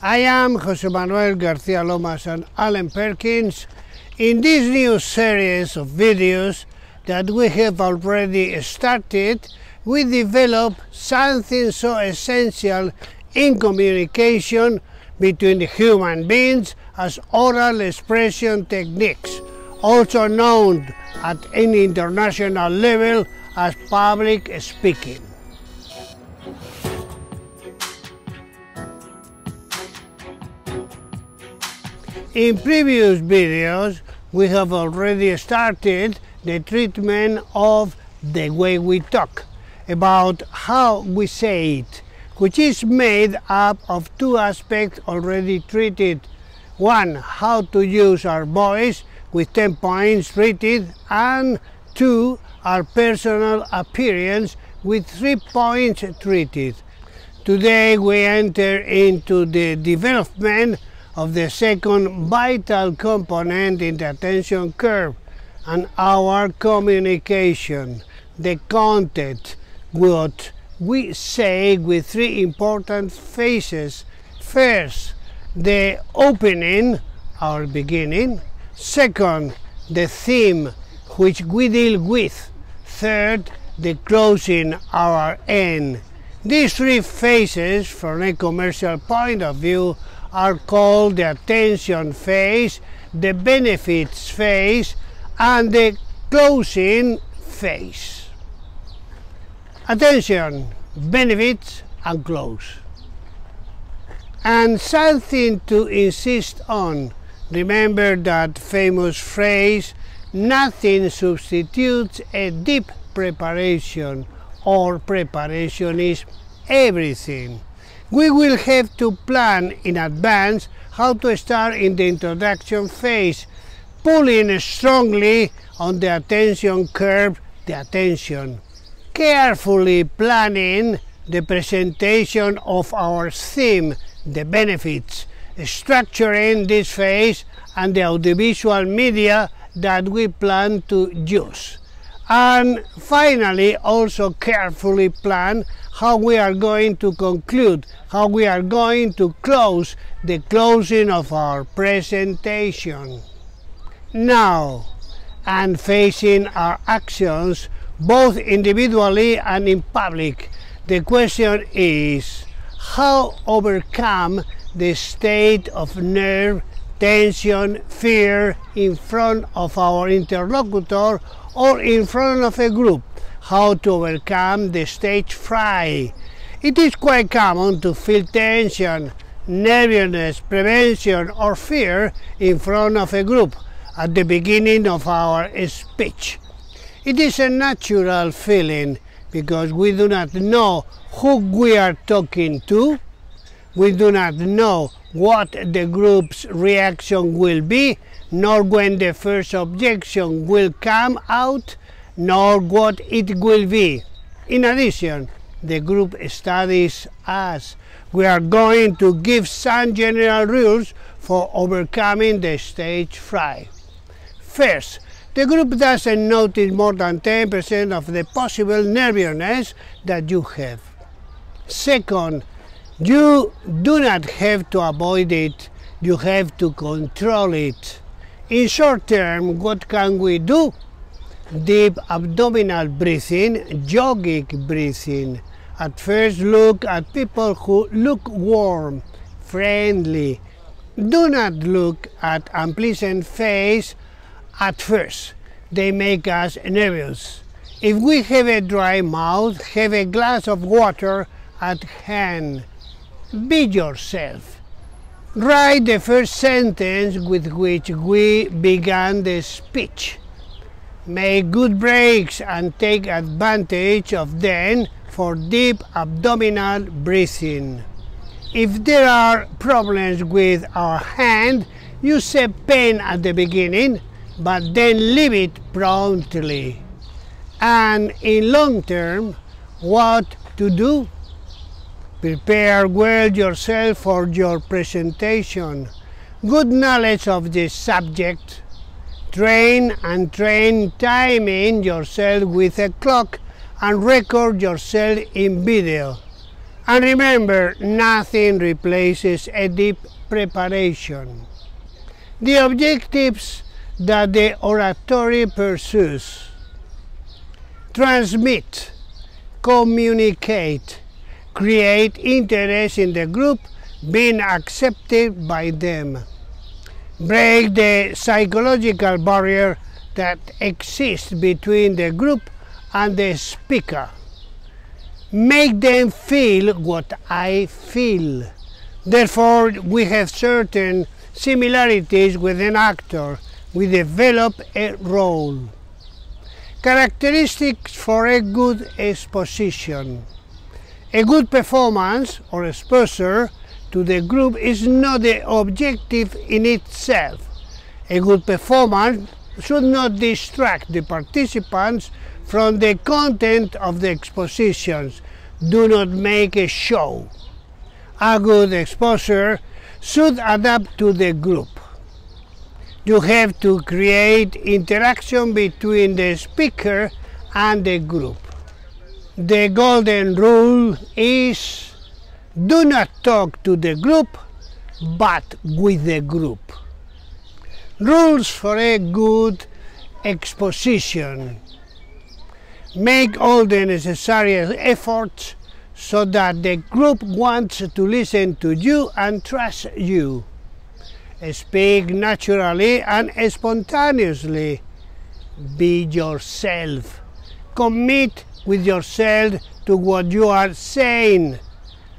I am José Manuel García Lomas and Allen-Perkins. In this new series of videos that we have already started, we develop something so essential in communication between the human beings as oral expression techniques, also known at an international level as public speaking. In previous videos, we have already started the treatment of the way we talk, about how we say it, which is made up of two aspects already treated. One, how to use our voice, with 10 points treated, and two, our personal appearance, with 3 points treated. Today we enter into the development of the second vital component in the attention curve, and our communication, the content, what we say, with 3 important phases. First, the opening, our beginning. Second, the theme, which we deal with. Third, the closing, our end. These 3 phases, from a commercial point of view, are called the attention phase, the benefits phase, and the closing phase. Attention, benefits, and close. And something to insist on. Remember that famous phrase, nothing substitutes a deep preparation, or preparation is everything. We will have to plan in advance how to start in the introduction phase, pulling strongly on the attention curve, the attention. Carefully planning the presentation of our theme, the benefits, structuring this phase and the audiovisual media that we plan to use. And finally, also carefully plan how we are going to conclude, how we are going to close, the closing of our presentation. Now, and facing our actions, both individually and in public, the question is, how overcome the state of nerve, tension, fear in front of our interlocutor or in front of a group, how to overcome the stage fright. It is quite common to feel tension, nervousness, prevention or fear in front of a group at the beginning of our speech. It is a natural feeling because we do not know who we are talking to, we do not know what the group's reaction will be, nor when the first objection will come out, nor what it will be. In addition, the group studies us. We are going to give some general rules for overcoming the stage fright. First, the group doesn't notice more than 10% of the possible nervousness that you have. Second, you do not have to avoid it, you have to control it. In short term, what can we do? Deep abdominal breathing, yogic breathing. At first, look at people who look warm, friendly. Do not look at unpleasant faces at first. They make us nervous. If we have a dry mouth, have a glass of water at hand. Be yourself. Write the first sentence with which we began the speech. Make good breaks and take advantage of them for deep abdominal breathing. If there are problems with our hand, use a pen at the beginning, but then leave it promptly. And in long term, what to do? Prepare well yourself for your presentation. Good knowledge of the subject. Train timing yourself with a clock and record yourself in video. And remember, nothing replaces a deep preparation. The objectives that the oratory pursues: transmit, communicate, create interest in the group, being accepted by them, break the psychological barrier that exists between the group and the speaker, make them feel what I feel. Therefore, we have certain similarities with an actor. We develop a role. Characteristics for a good exposition. A good performance or exposure to the group is not the objective in itself. A good performance should not distract the participants from the content of the expositions. Do not make a show. A good exposure should adapt to the group. You have to create interaction between the speaker and the group. The golden rule is: do not talk to the group, but with the group. Rules for a good exposition. Make all the necessary efforts so that the group wants to listen to you and trust you. Speak naturally and spontaneously. Be yourself. Commit with yourself to what you are saying.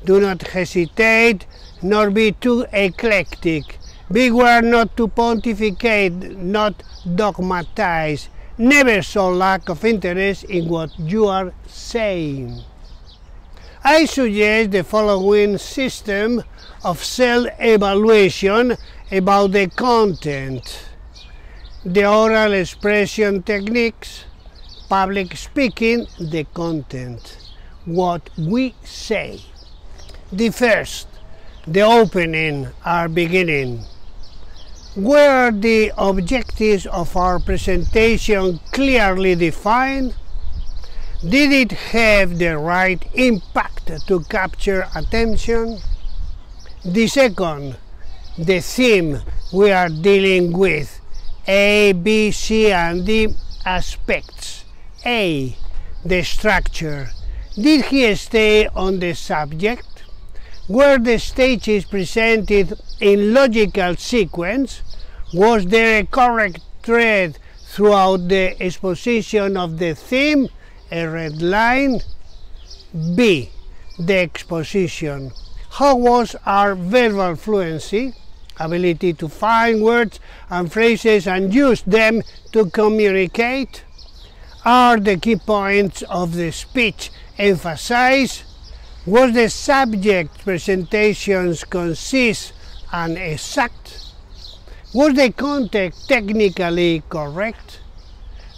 Do not hesitate, nor be too eclectic. Beware not to pontificate, not dogmatize. Never show lack of interest in what you are saying. I suggest the following system of self-evaluation about the content: the oral expression techniques, public speaking, the content, what we say. The first, the opening, our beginning. Where are the objectives of our presentation clearly defined? Did it have the right impact to capture attention? The second, the theme we are dealing with, A, B, C, and D aspects. A, the structure. Did he stay on the subject? Were the stages presented in logical sequence? Was there a correct thread throughout the exposition of the theme, a red line? B, the exposition. How was our verbal fluency, ability to find words and phrases and use them to communicate? Are the key points of the speech emphasized? Was the subject presentations concise and exact? Was the content technically correct?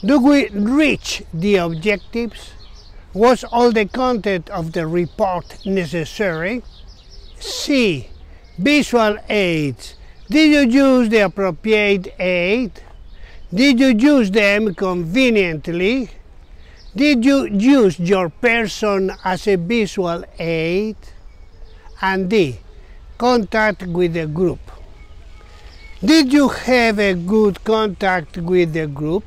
Do we reach the objectives? Was all the content of the report necessary? C, visual aids. Did you use the appropriate aid? Did you use them conveniently? Did you use your person as a visual aid? And D, contact with the group. Did you have a good contact with the group?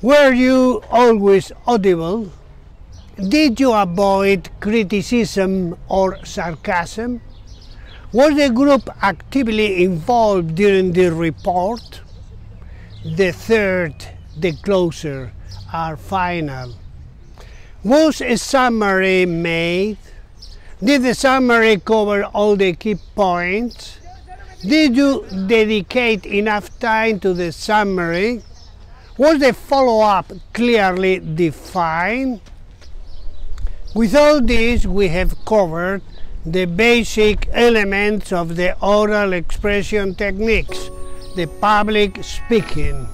Were you always audible? Did you avoid criticism or sarcasm? Was the group actively involved during the report? The third, the closer, our final. Was a summary made? Did the summary cover all the key points? Did you dedicate enough time to the summary? Was the follow-up clearly defined? With all this, we have covered the basic elements of the oral expression techniques, the public speaking.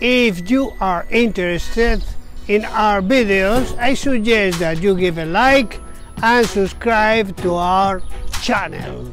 If you are interested in our videos, I suggest that you give a like and subscribe to our channel.